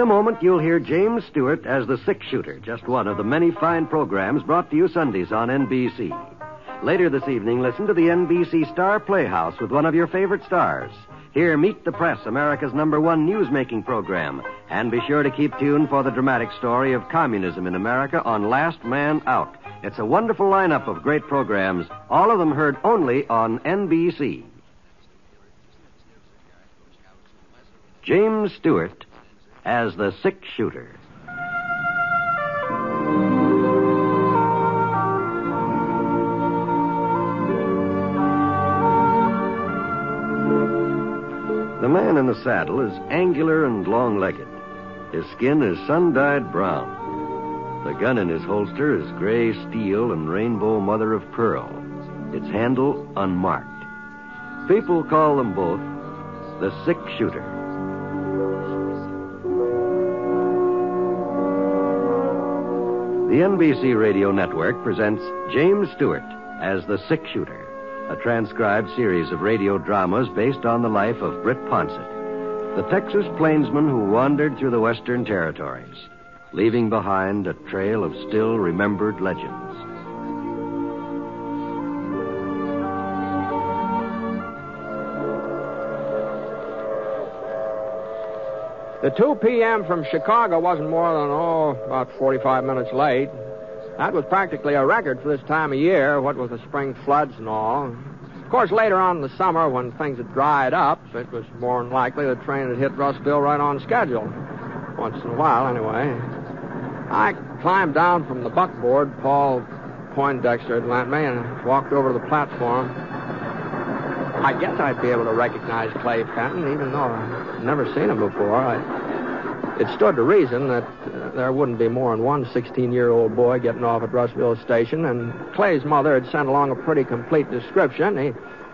In a moment, you'll hear James Stewart as the Six Shooter, just one of the many fine programs brought to you Sundays on NBC. Later this evening, listen to the NBC Star Playhouse with one of your favorite stars. Here, Meet the Press, America's #1 newsmaking program. And be sure to keep tuned for the dramatic story of communism in America on Last Man Out. It's a wonderful lineup of great programs, all of them heard only on NBC. James Stewart as the Six Shooter. The man in the saddle is angular and long-legged. His skin is sun-dyed brown. The gun in his holster is gray steel and rainbow mother of pearl, its handle unmarked. People call them both the Six Shooter. The NBC Radio Network presents James Stewart as the Six Shooter, a transcribed series of radio dramas based on the life of Britt Ponset, the Texas plainsman who wandered through the Western Territories, leaving behind a trail of still remembered legends. The 2 p.m. from Chicago wasn't more than, about 45 minutes late. That was practically a record for this time of year, what with the spring floods and all. Of course, later on in the summer, when things had dried up, it was more than likely the train had hit Rustville right on schedule. Once in a while, anyway. I climbed down from the buckboard Paul Poindexter had lent me and walked over to the platform. I guess I'd be able to recognize Clay Fenton, even though I'd never seen him before. It stood to reason that there wouldn't be more than one 16-year-old boy getting off at Rustville Station, and Clay's mother had sent along a pretty complete description. He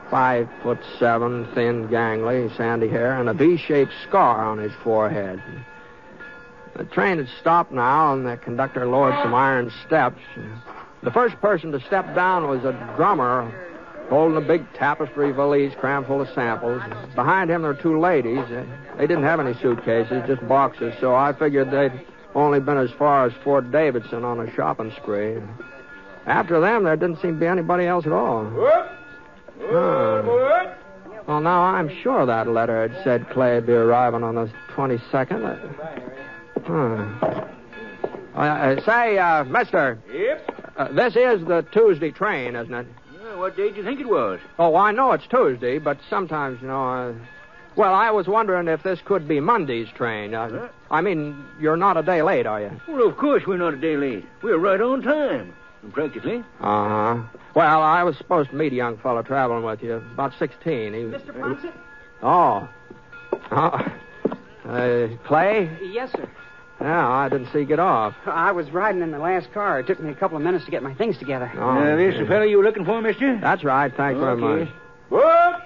5'7", thin, gangly, sandy hair, and a V-shaped scar on his forehead. The train had stopped now, and the conductor lowered some iron steps. The first person to step down was a drummer holding a big tapestry valise crammed full of samples. Behind him, there were 2 ladies. They didn't have any suitcases, just boxes, so I figured they'd only been as far as Fort Davidson on a shopping spree. After them, there didn't seem to be anybody else at all. Well, now, I'm sure that letter had said Clay'd be arriving on the 22nd. Mister. Yep? This is the Tuesday train, isn't it? What day do you think it was? Oh, I know it's Tuesday, but sometimes, I was wondering if this could be Monday's train. You're not a day late, are you? Well, of course we're not a day late. We're right on time, practically. Uh-huh. Well, I was supposed to meet a young fellow traveling with you, about 16. Mr. Ponset? Clay? Yes, sir. Yeah, I didn't see you get off. I was riding in the last car. It took me a couple of minutes to get my things together. This is the fellow you were looking for, mister? That's right. Thanks very much. Whoop!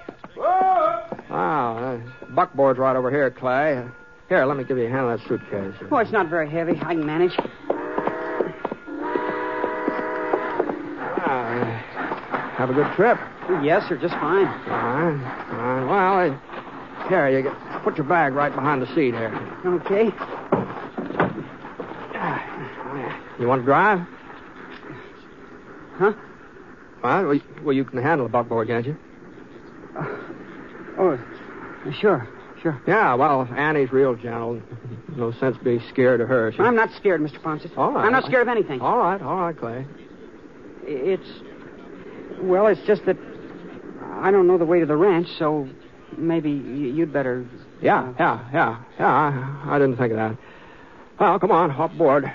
Wow, buckboard's right over here, Clay. Here, let me give you a hand on that suitcase. Oh, it's not very heavy. I can manage. Have a good trip. Yes, sir, just fine. All right. Here, you put your bag right behind the seat here. Okay. You want to drive? Huh? Well, you can handle a buckboard, can't you? Sure. Yeah, Annie's real gentle. No sense being scared of her. I'm not scared, Mr. Ponset. All right. I'm not scared of anything. All right, Clay. It's just that I don't know the way to the ranch, so maybe you'd better... Yeah. I didn't think of that. Well, come on, hop aboard.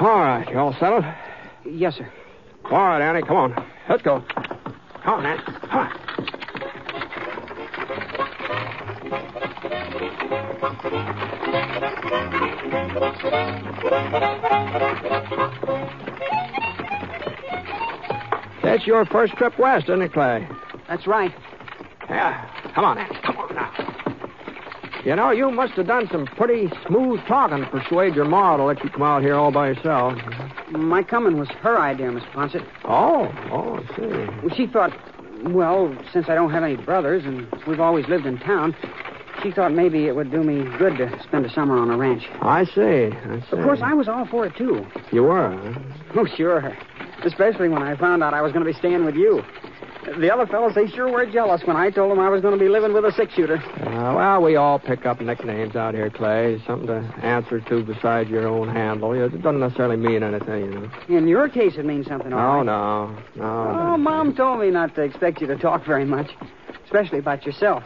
All right, you all settled? Yes, sir. All right, Annie, come on. Let's go. Come on, Annie. Come on. That's your first trip west, isn't it, Clay? That's right. Yeah, come on, Annie. Come on now. You must have done some pretty smooth talking to persuade your ma to let you come out here all by yourself. My coming was her idea, Mr. Ponset. Oh, I see. She thought, since I don't have any brothers and we've always lived in town, She thought maybe it would do me good to spend a summer on a ranch. I see. Of course, I was all for it, too. You were, huh? Oh, sure. Especially when I found out I was going to be staying with you. The other fellas, they sure were jealous when I told them I was going to be living with a six-shooter. Well, we all pick up nicknames out here, Clay. Something to answer to besides your own handle. It doesn't necessarily mean anything, you know. In your case, it means something, all right. No. Mom told me not to expect you to talk very much, especially about yourself.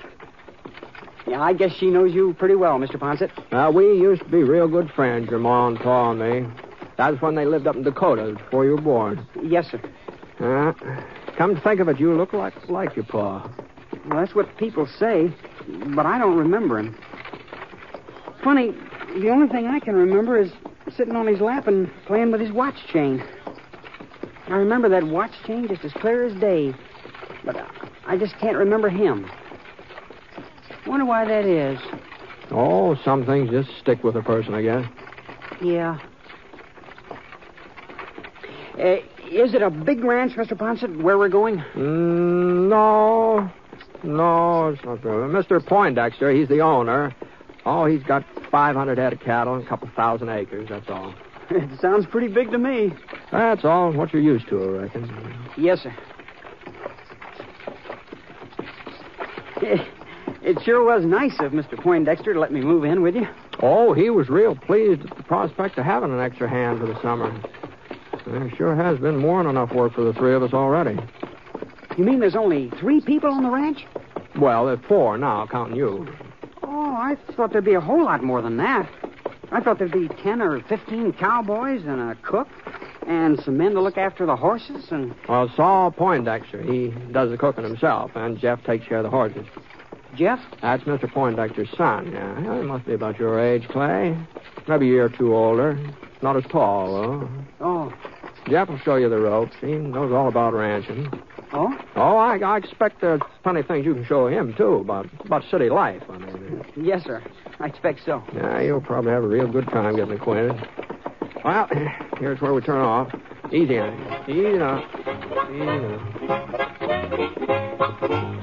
Yeah, I guess she knows you pretty well, Mr. Ponset. Well, we used to be real good friends, your Ma and Pa and me. That was when they lived up in Dakota, before you were born. Yes, sir. Come to think of it, you look like your pa. Well, that's what people say, but I don't remember him. Funny, the only thing I can remember is sitting on his lap and playing with his watch chain. I remember that watch chain just as clear as day, but I just can't remember him. Wonder why that is. Oh, some things just stick with a person, I guess. Yeah. Is it a big ranch, Mr. Ponset, where we're going? No, it's not. Mr. Poindexter, he's the owner. Oh, he's got 500 head of cattle and a couple thousand acres, that's all. It sounds pretty big to me. That's all, what you're used to, I reckon. Yes, sir. It sure was nice of Mr. Poindexter to let me move in with you. Oh, he was real pleased at the prospect of having an extra hand for the summer. There sure has been more than enough work for the three of us already. You mean there's only three people on the ranch? Well, there's four now, counting you. Oh, I thought there'd be a whole lot more than that. I thought there'd be 10 or 15 cowboys and a cook and some men to look after the horses and... Well, Saul Poindexter, he does the cooking himself, and Jeff takes care of the horses. Jeff? That's Mr. Poindexter's son, yeah. He must be about your age, Clay. Maybe a year or two older. Not as tall, though. Oh. Jeff will show you the ropes. He knows all about ranching. Oh? Oh, I expect there's plenty of things you can show him, too, about city life. I mean. Yes, sir. I expect so. Yeah, you'll probably have a real good time getting acquainted. Well, here's where we turn off. Easy on you. Easy on you. Easy on you.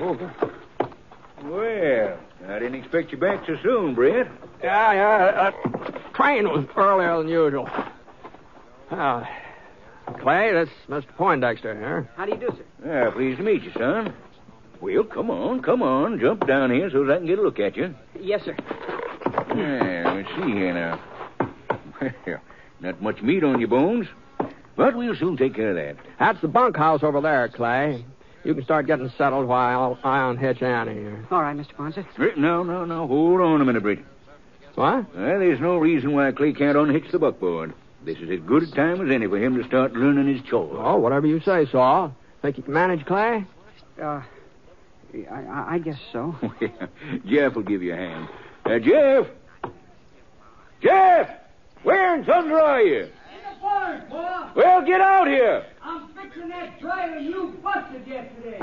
Over. Well, I didn't expect you back so soon, Britt. Yeah. That train was earlier than usual. Clay, that's Mr. Poindexter here. How do you do, sir? Pleased to meet you, son. Well, come on. Jump down here so that I can get a look at you. Yes, sir. Let's see here now. Well, not much meat on your bones. But we'll soon take care of that. That's the bunkhouse over there, Clay. You can start getting settled while I unhitch Annie here. All right, Mr. Ponset. No. Hold on a minute, Britt. What? Well, there's no reason why Clay can't unhitch the buckboard. This is as good a time as any for him to start learning his chores. Oh, whatever you say, Saul. Think you can manage, Clay? I guess so. Jeff will give you a hand. Jeff! Jeff! Where in thunder are you? Barn, boy. Well, get out here. I'm fixing that trailer you busted yesterday.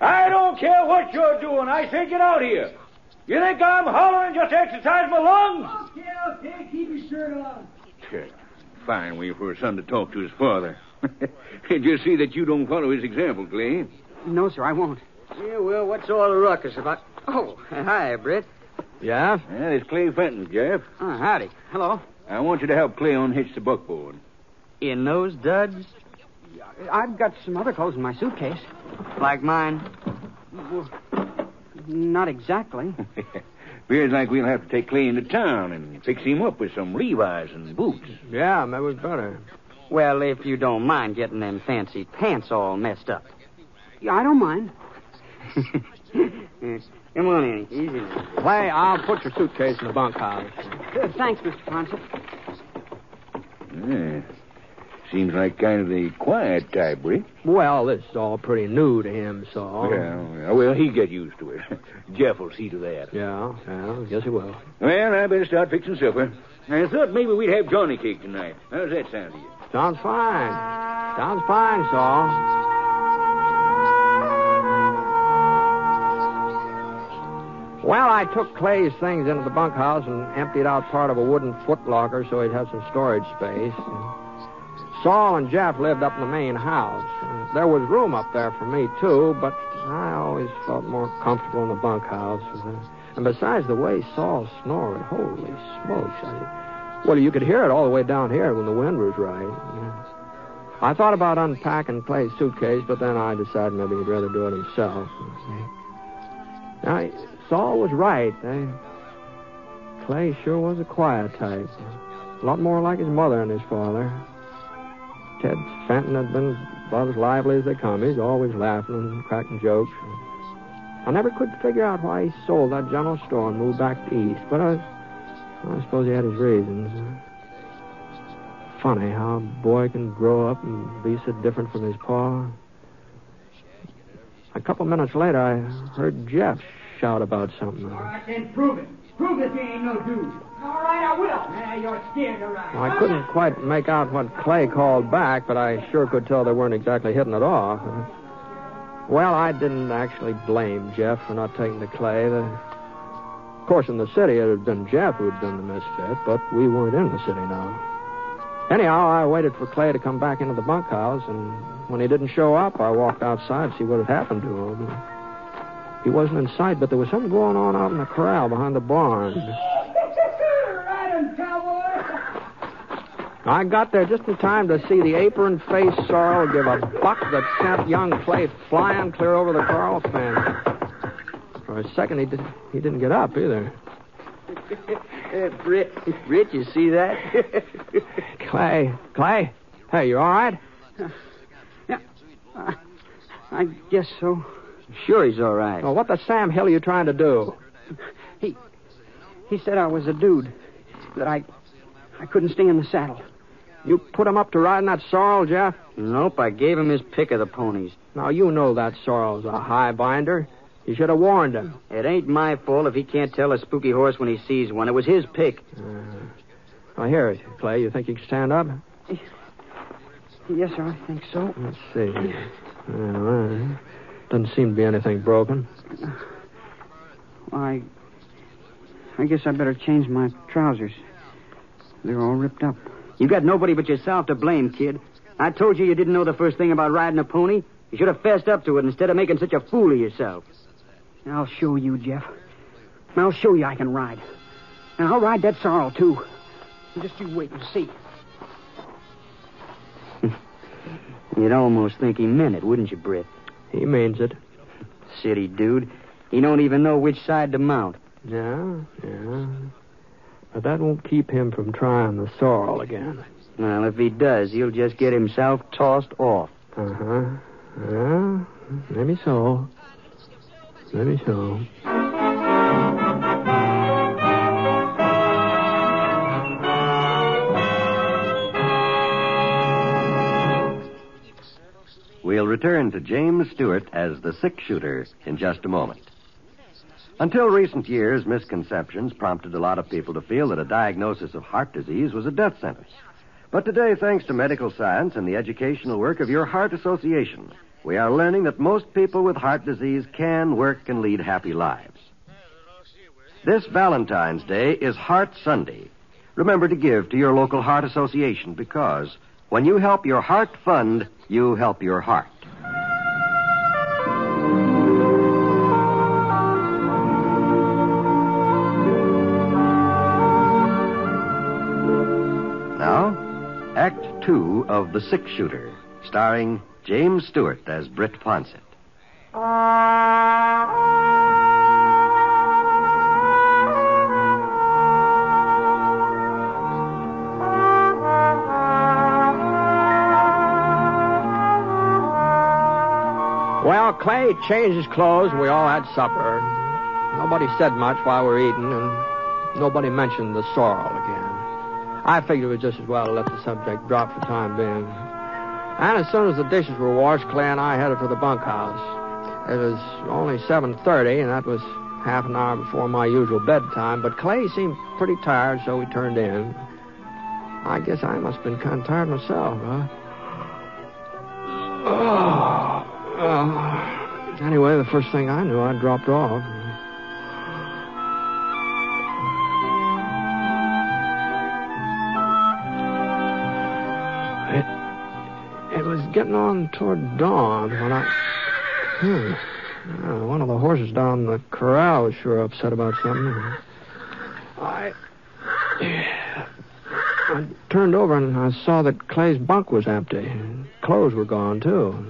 I don't care what you're doing. I say get out here. You think I'm hollering just to exercise my lungs? Okay. Keep your shirt on. Fine way for a son to talk to his father. Just see that you don't follow his example, Clay. No, sir, I won't. Yeah, well, what's all the ruckus about? Oh, hi, Britt. Yeah? Yeah, it's Clay Fenton, Jeff. Oh, howdy. Hello. I want you to help Clay unhitch the buckboard. In those duds? I've got some other clothes in my suitcase. Like mine? Well, not exactly. Appears like we'll have to take Clay into town and fix him up with some Levi's and boots. Yeah, that was better. Well, if you don't mind getting them fancy pants all messed up. Yeah, I don't mind. Come on, Annie. Easy. Clay, I'll put your suitcase in the bunkhouse. Thanks, Mr. Ponset. Yeah. Seems like kind of the quiet type, Britt. Well, this is all pretty new to him, Saul. So... Yeah, well, he get used to it. Jeff will see to that. Yeah, I guess he will. Well, I better start fixing supper. I thought maybe we'd have Johnny cake tonight. How does that sound to you? Sounds fine, Saul. Well, I took Clay's things into the bunkhouse and emptied out part of a wooden footlocker so he'd have some storage space. Saul and Jeff lived up in the main house. There was room up there for me, too, but I always felt more comfortable in the bunkhouse. And besides, the way Saul snored, holy smokes. Well, you could hear it all the way down here when the wind was right. Yeah. I thought about unpacking Clay's suitcase, but then I decided maybe he'd rather do it himself. Now, Saul was right. Clay sure was a quiet type. A lot more like his mother and his father. Ted Fenton had been about as lively as they come. He's always laughing and cracking jokes. I never could figure out why he sold that general store and moved back to East, but I suppose he had his reasons. Funny how a boy can grow up and be so different from his pa. A couple minutes later, I heard Jeff shout about something. All right, then prove it. Prove that you ain't no dude. All right, I will. Yeah, you're scared, all right. Well, I couldn't quite make out what Clay called back, but I sure could tell they weren't exactly hitting it off. Well, I didn't actually blame Jeff for not taking the Clay. Of course, in the city, it had been Jeff who had done the misfit, but we weren't in the city now. Anyhow, I waited for Clay to come back into the bunkhouse, and when he didn't show up, I walked outside to see what had happened to him. He wasn't in sight, but there was something going on out in the corral behind the barn. Right on, cowboy! I got there just in time to see the apron-faced sorrel give a buck that sent young Clay flying clear over the corral fence. For a second, he didn't get up either. Britt, you see that? Clay, hey, you all right? I guess so. Sure he's all right. Well, what the Sam Hill are you trying to do? He said I was a dude, that I couldn't stay in the saddle. You put him up to riding that sorrel, Jeff? Nope, I gave him his pick of the ponies. Now, you know that sorrel's a high binder. You should have warned him. It ain't my fault if he can't tell a spooky horse when he sees one. It was his pick. Now, here, Clay, you think you can stand up? Yes, sir, I think so. Let's see. Well, doesn't seem to be anything broken. I guess I better change my trousers. They're all ripped up. You got nobody but yourself to blame, kid. I told you didn't know the first thing about riding a pony. You should have fessed up to it instead of making such a fool of yourself. I'll show you, Jeff. I'll show you I can ride. And I'll ride that sorrel, too. Just you wait and see. You'd almost think he meant it, wouldn't you, Britt? He means it. City dude. He don't even know which side to mount. Yeah. But that won't keep him from trying the sorrel again. Well, if he does, he'll just get himself tossed off. Uh-huh. Yeah, maybe so. Maybe so. We'll return to James Stewart as the Six Shooter in just a moment. Until recent years, misconceptions prompted a lot of people to feel that a diagnosis of heart disease was a death sentence. But today, thanks to medical science and the educational work of your Heart Association, we are learning that most people with heart disease can work and lead happy lives. This Valentine's Day is Heart Sunday. Remember to give to your local Heart Association, because when you help your heart fund, you help your heart. Act 2 of The Six Shooter, starring James Stewart as Britt Ponset. Well, Clay changed his clothes and we all had supper. Nobody said much while we were eating, and nobody mentioned the sorrel again. I figured it was just as well to let the subject drop for the time being. And as soon as the dishes were washed, Clay and I headed for the bunkhouse. It was only 7:30, and that was half an hour before my usual bedtime, but Clay seemed pretty tired, so we turned in. I guess I must have been kind of tired myself, huh? Anyway, the first thing I knew, I dropped off. It was getting on toward dawn when I... one of the horses down the corral was sure upset about something. I turned over and I saw that Clay's bunk was empty. Clothes were gone, too.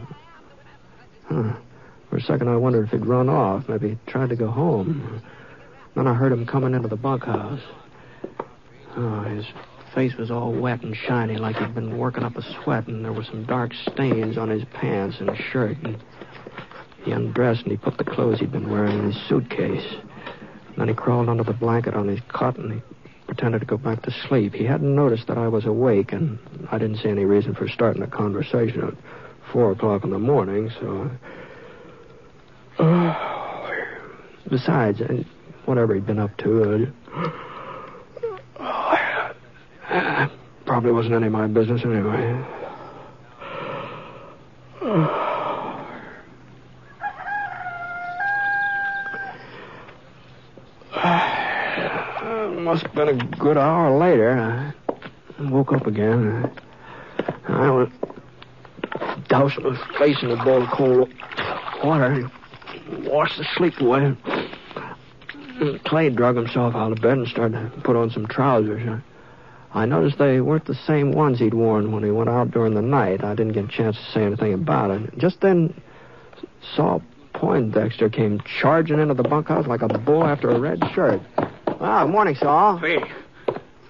For a second, I wondered if he'd run off. Maybe he tried to go home. Then I heard him coming into the bunkhouse. Oh, his face was all wet and shiny like he'd been working up a sweat, and there were some dark stains on his pants and shirt. And he undressed and he put the clothes he'd been wearing in his suitcase. And then he crawled under the blanket on his cot and he pretended to go back to sleep. He hadn't noticed that I was awake, and I didn't see any reason for starting a conversation at 4 o'clock in the morning, so... Besides, whatever he'd been up to, probably wasn't any of my business anyway. Must have been a good hour later. I woke up again. I was dousing my face in a bowl of cold water and washed the sleep away. Clay drug himself out of bed and started to put on some trousers. I noticed they weren't the same ones he'd worn when he went out during the night. I didn't get a chance to say anything about it. Just then, Saul Poindexter came charging into the bunkhouse like a bull after a red shirt. Ah, good morning, Saul. Hey,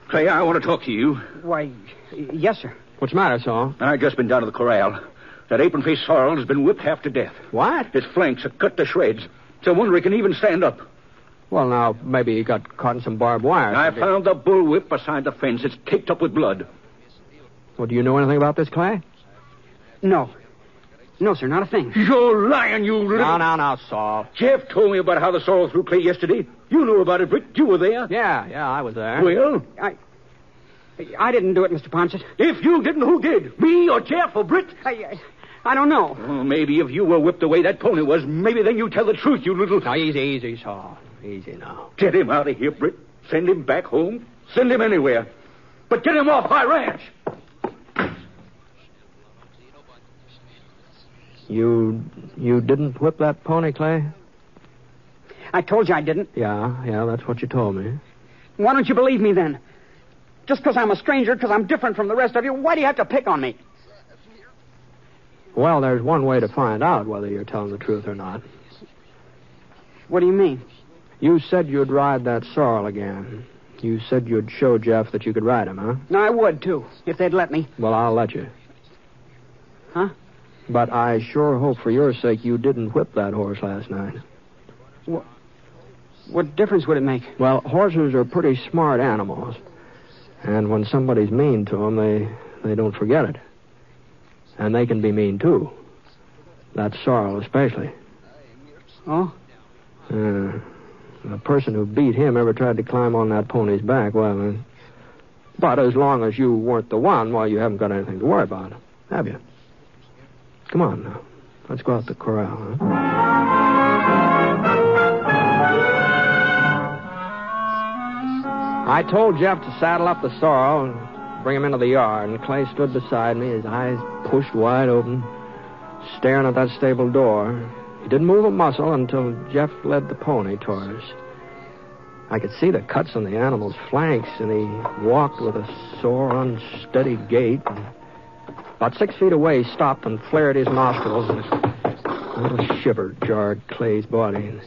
Clay, I want to talk to you. Why, yes, sir. What's the matter, Saul? I've just been down to the corral. That apron-faced sorrel has been whipped half to death. What? His flanks are cut to shreds. It's a wonder he can even stand up. Well, now, maybe he got caught in some barbed wire. I found the bullwhip beside the fence. It's caked up with blood. Well, do you know anything about this, Clay? No. No, sir, not a thing. You're lying, you little... No, Saul. Jeff told me about how the sorrel threw Clay yesterday. You knew about it, Britt. You were there. Yeah, I was there. Well? I didn't do it, Mr. Ponset. If you didn't, who did? Me or Jeff or Britt? I don't know. Well, maybe if you were whipped the way that pony was, maybe then you tell the truth, you little... Now, easy, Saul. Easy now. Get him out of here, Britt. Send him back home. Send him anywhere. But get him off my ranch. You didn't whip that pony, Clay? I told you I didn't. Yeah, that's what you told me. Why don't you believe me then? Just because I'm a stranger, because I'm different from the rest of you, why do you have to pick on me? Well, there's one way to find out whether you're telling the truth or not. What do you mean? You said you'd ride that sorrel again. You said you'd show Jeff that you could ride him, huh? No, I would, too, if they'd let me. Well, I'll let you. Huh? But I sure hope for your sake you didn't whip that horse last night. What difference would it make? Well, horses are pretty smart animals. And when somebody's mean to them, they don't forget it. And they can be mean, too. That sorrel especially. Oh? Yeah. The person who beat him ever tried to climb on that pony's back, well... But as long as you weren't the one, well, you haven't got anything to worry about, have you? Come on, now. Let's go out the corral, huh? I told Jeff to saddle up the sorrel and bring him into the yard, and Clay stood beside me, his eyes pushed wide open, staring at that stable door. He didn't move a muscle until Jeff led the pony toward us. I could see the cuts on the animal's flanks, and he walked with a sore, unsteady gait. And about 6 feet away, he stopped and flared his nostrils, and a little shiver jarred Clay's body. And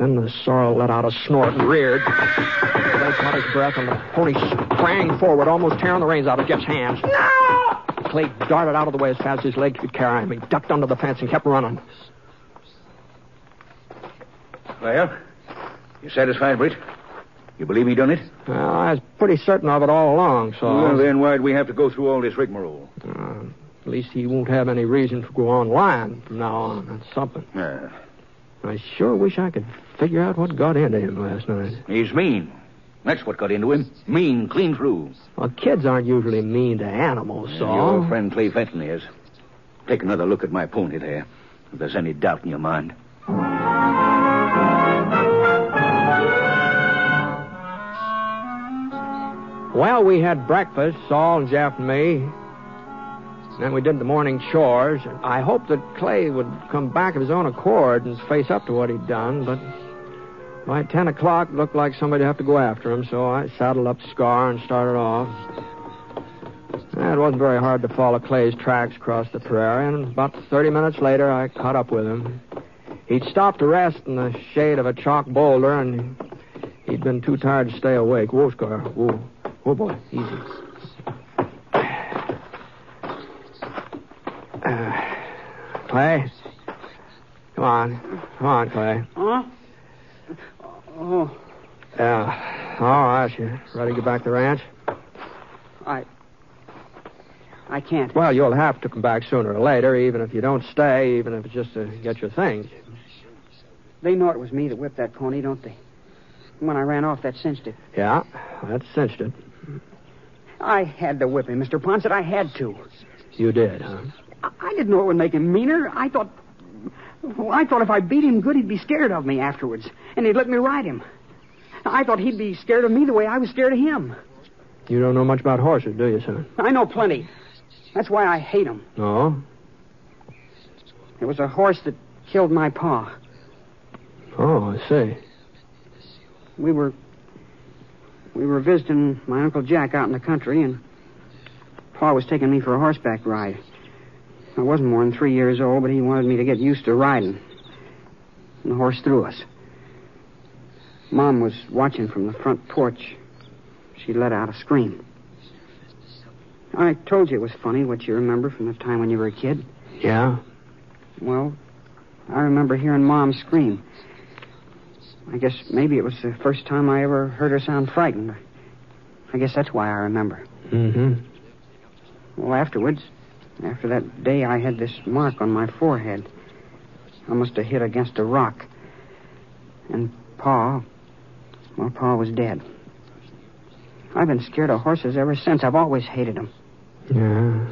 then the sorrel let out a snort and reared. Clay caught his breath, and the pony sprang forward, almost tearing the reins out of Jeff's hands. No! Clay darted out of the way as fast as his legs could carry him. He ducked under the fence and kept running. Well, you satisfied, Britt? You believe he done it? Well, I was pretty certain of it all along, so... Well, then why'd we have to go through all this rigmarole? At least he won't have any reason to go on lying from now on. That's something. Yeah. I sure wish I could figure out what got into him last night. He's mean. That's what got into him. Mean, clean through. Well, kids aren't usually mean to animals, Saul. Your friend Clay Fenton is. Take another look at my pony there, if there's any doubt in your mind. Well, we had breakfast, Saul and Jeff and me. Then we did the morning chores. I hoped that Clay would come back of his own accord and face up to what he'd done, but by 10 o'clock, it looked like somebody'd have to go after him, so I saddled up Scar and started off. It wasn't very hard to follow Clay's tracks across the prairie, and about 30 minutes later, I caught up with him. He'd stopped to rest in the shade of a chalk boulder, and he'd been too tired to stay awake. Whoa, Scar. Whoa. Whoa, boy. Easy. Clay? Come on. Come on, Clay. Huh? Oh. Yeah. All right. You ready to get back to the ranch? I can't. Well, you'll have to come back sooner or later, even if you don't stay, even if it's just to get your things. They know it was me that whipped that pony, don't they? When I ran off, that cinched it. Yeah, that cinched it. I had to whip him, Mr. Ponset. I had to. You did, huh? I didn't know it would make him meaner. I thought if I beat him good, he'd be scared of me afterwards, and he'd let me ride him. I thought he'd be scared of me the way I was scared of him. You don't know much about horses, do you, son? I know plenty. That's why I hate them. Oh? It was a horse that killed my pa. Oh, I see. We were visiting my Uncle Jack out in the country, and Pa was taking me for a horseback ride. I wasn't more than 3 years old, but he wanted me to get used to riding. And the horse threw us. Mom was watching from the front porch. She let out a scream. I told you it was funny what you remember from the time when you were a kid. Yeah? Well, I remember hearing Mom scream. I guess maybe it was the first time I ever heard her sound frightened. I guess that's why I remember. Mm-hmm. Well, afterwards, after that day, I had this mark on my forehead. I must have hit against a rock. And Pa was dead. I've been scared of horses ever since. I've always hated them. Yeah.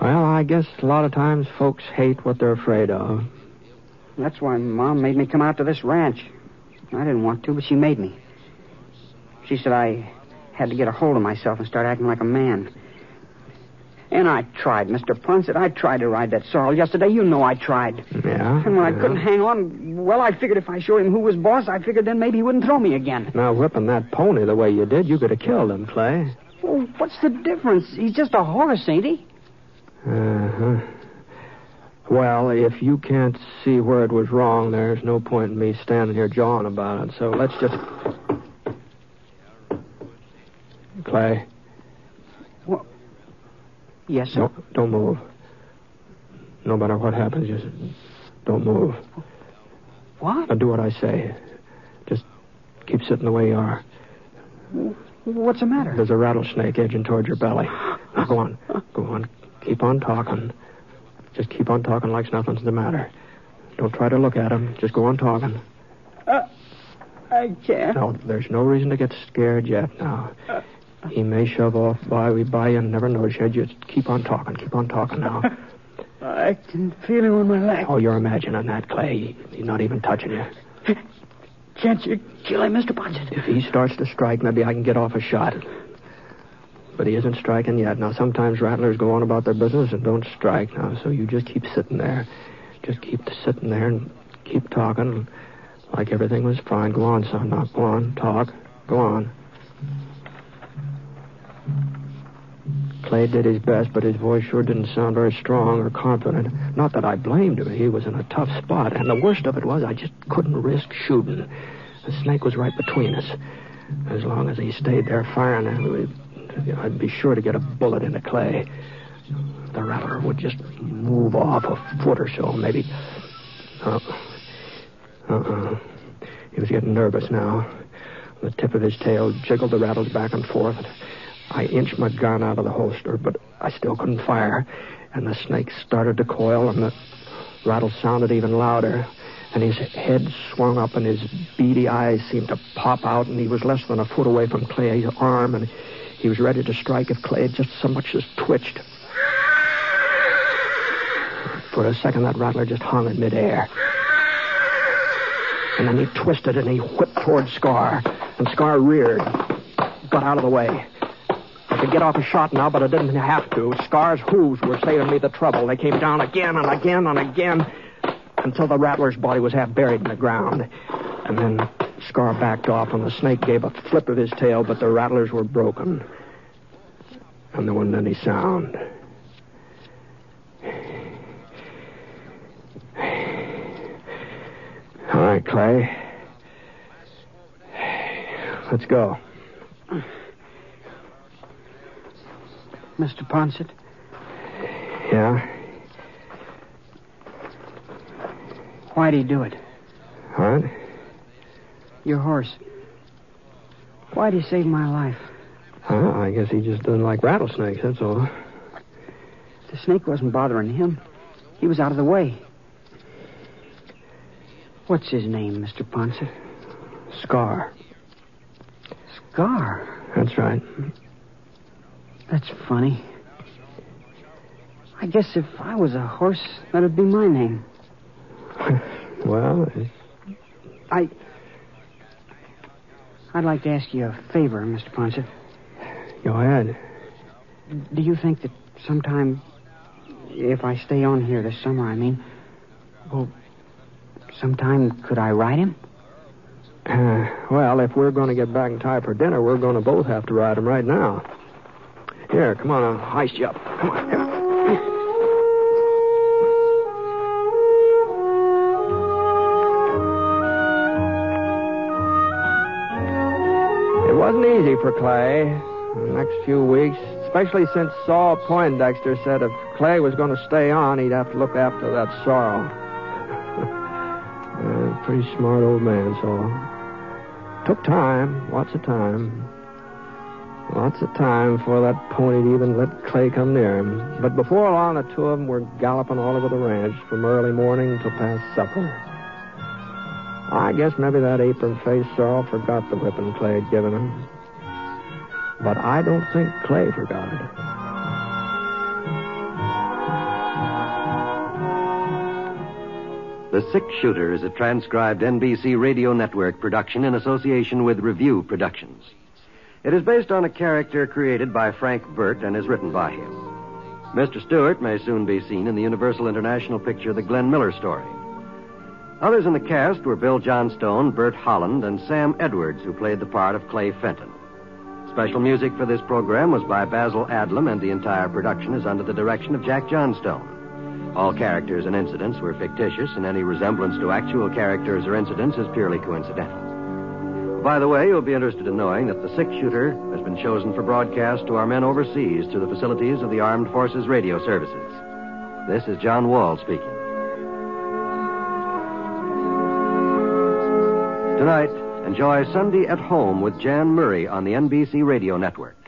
Well, I guess a lot of times folks hate what they're afraid of. That's why Mom made me come out to this ranch. I didn't want to, but she made me. She said I had to get a hold of myself and start acting like a man. And I tried, Mr. Ponset. I tried to ride that sorrel yesterday. You know I tried. Yeah? And when I couldn't hang on, well, I figured if I showed him who was boss, I figured then maybe he wouldn't throw me again. Now, whipping that pony the way you did, you could have killed him, Clay. Well, what's the difference? He's just a horse, ain't he? Uh-huh. Well, if you can't see where it was wrong, there's no point in me standing here jawing about it. So let's just... Clay... Yes, sir. No, don't move. No matter what happens, just don't move. What? Now do what I say. Just keep sitting the way you are. What's the matter? There's a rattlesnake edging toward your belly. Now go on. Go on. Keep on talking. Just keep on talking like nothing's the matter. Don't try to look at him. Just go on talking. I can't. No, there's no reason to get scared yet now. He may shove off by you and never notice you. Just keep on talking. Keep on talking now. I can feel him on my leg. Oh, you're imagining that, Clay. He's not even touching you. Can't you kill him, Mr. Ponset? If he starts to strike, maybe I can get off a shot. But he isn't striking yet. Now, sometimes rattlers go on about their business and don't strike now, so you just keep sitting there. Just keep sitting there and keep talking like everything was fine. Go on, son. Now, go on. Talk. Go on. Clay did his best, but his voice sure didn't sound very strong or confident. Not that I blamed him. He was in a tough spot, and the worst of it was I just couldn't risk shooting. The snake was right between us. As long as he stayed there firing at me, I'd be sure to get a bullet into Clay. The rattler would just move off a foot or so, maybe. He was getting nervous now. The tip of his tail jiggled the rattles back and forth. I inched my gun out of the holster, but I still couldn't fire. And the snake started to coil, and the rattle sounded even louder. And his head swung up, and his beady eyes seemed to pop out, and he was less than a foot away from Clay's arm, and he was ready to strike if Clay had just so much as twitched. For a second, that rattler just hung in midair. And then he twisted, and he whipped toward Scar, and Scar reared. got out of the way. I could get off a shot now, but I didn't have to. Scar's hooves were saving me the trouble. They came down again and again and again until the rattler's body was half buried in the ground. And then Scar backed off, and the snake gave a flip of his tail, but the rattlers were broken. And there wasn't any sound. All right, Clay. Let's go. Mr. Ponset? Yeah? Why'd he do it? What? Your horse. Why'd he save my life? Well, I guess he just doesn't like rattlesnakes, that's all. The snake wasn't bothering him. He was out of the way. What's his name, Mr. Ponset? Scar. Scar? That's right. That's funny. I guess if I was a horse, that would be my name. Well, I'd like to ask you a favor, Mr. Ponset. Go ahead. Do you think that sometime, if I stay on here this summer, sometime could I ride him? Well, if we're going to get back in time for dinner, we're going to both have to ride him right now. Here, come on, I'll hoist you up. Come on, here. It wasn't easy for Clay the next few weeks, especially since Saul Poindexter said if Clay was going to stay on, he'd have to look after that sorrel. Pretty smart old man, Saul. Took time, lots of time. Lots of time before that pony to even let Clay come near him. But before long, the two of them were galloping all over the ranch from early morning till past supper. I guess maybe that apron-faced sorrel forgot the whipping Clay had given him. But I don't think Clay forgot it. The Six Shooter is a transcribed NBC Radio Network production in association with Revue Productions. It is based on a character created by Frank Burt and is written by him. Mr. Stewart may soon be seen in the Universal International picture, The Glenn Miller Story. Others in the cast were Bill Johnstone, Bert Holland, and Sam Edwards, who played the part of Clay Fenton. Special music for this program was by Basil Adlam, and the entire production is under the direction of Jack Johnstone. All characters and incidents were fictitious, and any resemblance to actual characters or incidents is purely coincidental. By the way, you'll be interested in knowing that the Six Shooter has been chosen for broadcast to our men overseas through the facilities of the Armed Forces Radio Services. This is John Wall speaking. Tonight, enjoy Sunday at Home with Jan Murray on the NBC Radio Network.